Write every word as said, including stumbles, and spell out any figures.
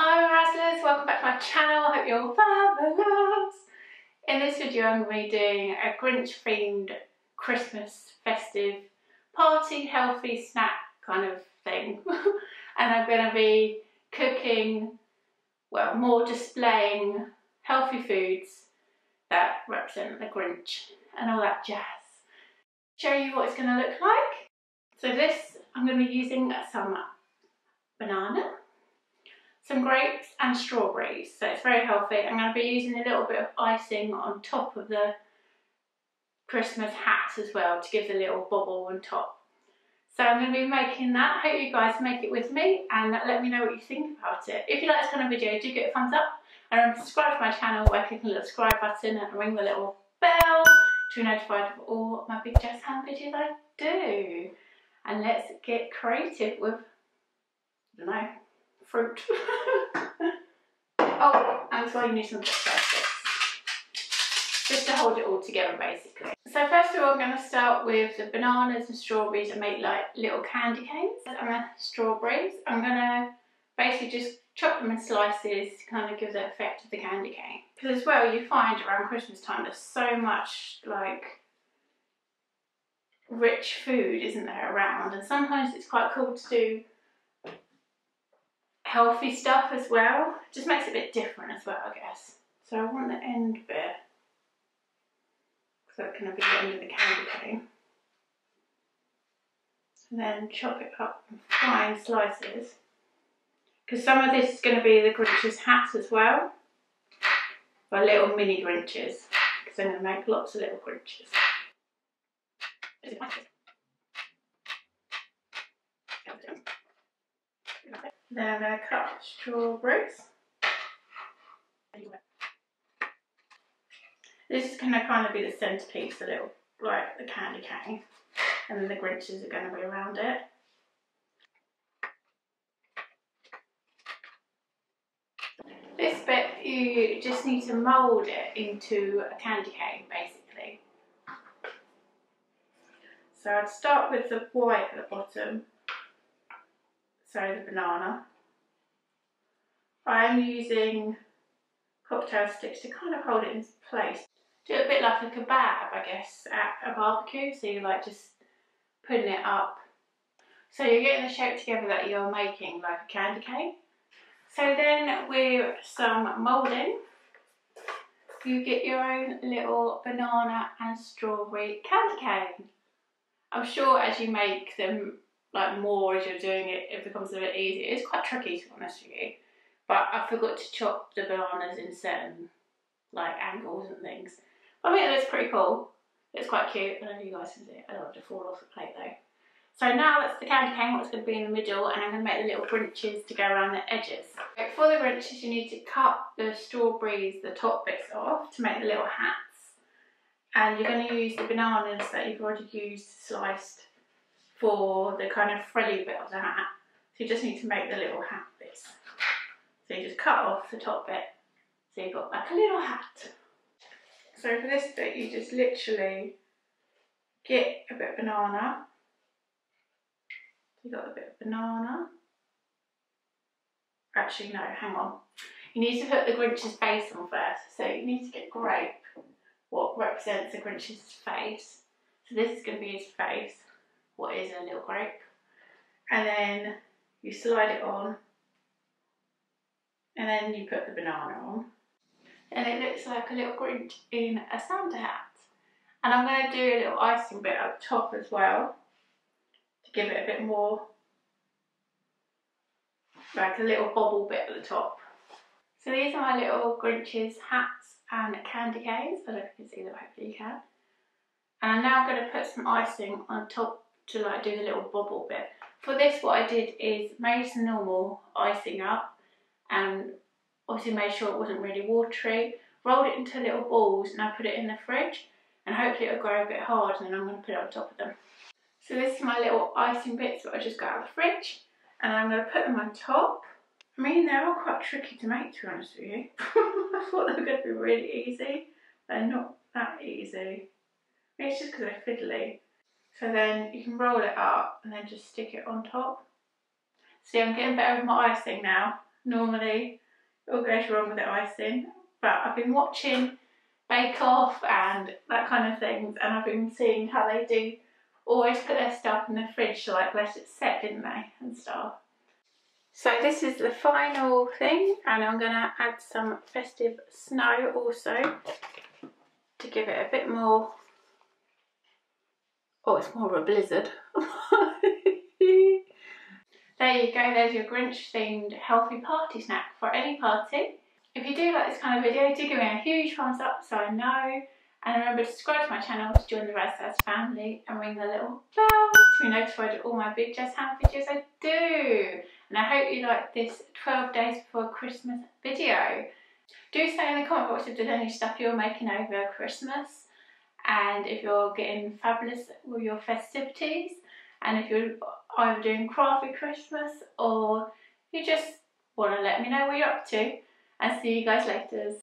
Hi Razzlers, welcome back to my channel. I hope you're all fabulous. In this video I'm going to be doing a Grinch themed Christmas festive party healthy snack kind of thing and I'm going to be cooking, well, more displaying healthy foods that represent the Grinch and all that jazz. Show you what it's going to look like. So this, I'm going to be using some banana, some grapes and strawberries, so it's very healthy. I'm going to be using a little bit of icing on top of the Christmas hats as well to give the little bobble on top. So I'm going to be making that. Hope you guys make it with me and let me know what you think about it. If you like this kind of video, do give it a thumbs up and subscribe to my channel by clicking the little subscribe button and ring the little bell to be notified of all my big jazz hand videos I do. And let's get creative with, I don't know, fruit. Oh, and so you need some chopsticks just to hold it all together basically. So first of all I'm going to start with the bananas and strawberries and make like little candy canes. And the strawberries, I'm going to basically just chop them in slices to kind of give the effect of the candy cane. Because as well you find around Christmas time there's so much like rich food, isn't there, around, and sometimes it's quite cool to do healthy stuff as well. Just makes it a bit different as well, I guess. So I want the end bit, so it can be the end of the candy cane. And then chop it up in fine slices. Because some of this is going to be the Grinch's hat as well. Or little mini Grinches. Because I'm going to make lots of little Grinches. Then I'm going to cut strawberries. This is going to kind of be the centrepiece, a little like the candy cane, and then the Grinches are going to be around it. This bit you just need to mould it into a candy cane basically. So I'd start with the white at the bottom. So the banana. I am using cocktail sticks to kind of hold it in place. Do it a bit like a kebab, I guess, at a barbecue. So you're like just putting it up. So you're getting the shape together that you're making, like a candy cane. So then with some moulding, you get your own little banana and strawberry candy cane. I'm sure as you make them, like more as you're doing it, it becomes a bit easier. It's quite tricky, to be honest with you. But I forgot to chop the bananas in certain like angles and things. But I mean, it looks pretty cool. It's quite cute. I don't know if you guys can see it. I don't want to fall off the plate though. So now that's the candy cane, what's going to be in the middle, and I'm going to make the little Grinches to go around the edges. For the Grinches, you need to cut the strawberries, the top bits off, to make the little hats. And you're going to use the bananas that you've already used, sliced, for the kind of frilly bit of the hat. So you just need to make the little hat bits. So you just cut off the top bit, so you've got like a little hat. So for this bit you just literally get a bit of banana. You've got a bit of banana. Actually no, hang on. You need to put the Grinch's face on first. So you need to get grape, what represents the Grinch's face. So this is going to be his face. What is a little grape, and then you slide it on and then you put the banana on and it looks like a little Grinch in a Santa hat. And I'm going to do a little icing bit up top as well to give it a bit more like a little bobble bit at the top. So these are my little Grinch's hats and candy canes. I don't know if you can see them, hopefully you can. And I'm now going to put some icing on top to like do the little bobble bit. For this what I did is made some normal icing up and obviously made sure it wasn't really watery, rolled it into little balls and I put it in the fridge and hopefully it'll grow a bit hard, and then I'm going to put it on top of them. So this is my little icing bits that I just got out of the fridge and I'm going to put them on top. I mean they're all quite tricky to make, to be honest with you. I thought they were going to be really easy, they're not that easy. It's just because they're fiddly. So then you can roll it up and then just stick it on top. See, I'm getting better with my icing now. normally it all goes wrong with the icing, but I've been watching Bake Off and that kind of things, and I've been seeing how they do always put their stuff in the fridge to like let it set, didn't they, and stuff. So this is the final thing, and I'm gonna add some festive snow also to give it a bit more. Oh, it's more of a blizzard. There you go, there's your Grinch themed healthy party snack for any party. If you do like this kind of video, do give me a huge thumbs up so I know. And remember to subscribe to my channel to join the Razzazz family and ring the little bell to be notified of all my Big Jazz Hand videos I do. And I hope you like this twelve days before Christmas video. Do say in the comment box if there's any stuff you're making over Christmas, and if you're getting fabulous with your festivities, and if you're either doing crafty Christmas or you just want to let me know what you're up to. And see you guys later.